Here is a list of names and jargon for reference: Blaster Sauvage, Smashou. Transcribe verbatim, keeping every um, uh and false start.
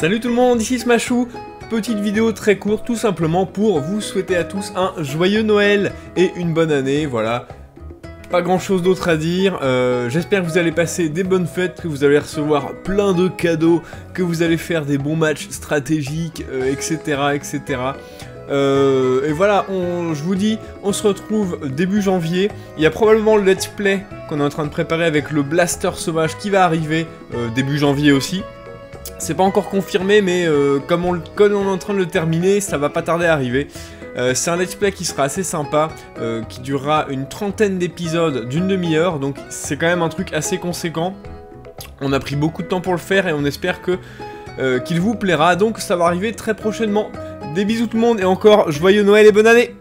Salut tout le monde, ici Smashou. Petite vidéo très courte, tout simplement pour vous souhaiter à tous un joyeux Noël et une bonne année, voilà. Pas grand chose d'autre à dire, euh, j'espère que vous allez passer des bonnes fêtes, que vous allez recevoir plein de cadeaux, que vous allez faire des bons matchs stratégiques, euh, et cetera et cetera. Euh, et voilà, je vous dis, on se retrouve début janvier. Il y a probablement le let's play qu'on est en train de préparer avec le Blaster Sauvage qui va arriver euh, début janvier aussi. C'est pas encore confirmé, mais euh, comme, on, comme on est en train de le terminer, ça va pas tarder à arriver. Euh, c'est un let's play qui sera assez sympa, euh, qui durera une trentaine d'épisodes d'une demi-heure, donc c'est quand même un truc assez conséquent. On a pris beaucoup de temps pour le faire et on espère que euh, qu'il vous plaira, donc ça va arriver très prochainement. Des bisous tout le monde et encore joyeux Noël et bonne année!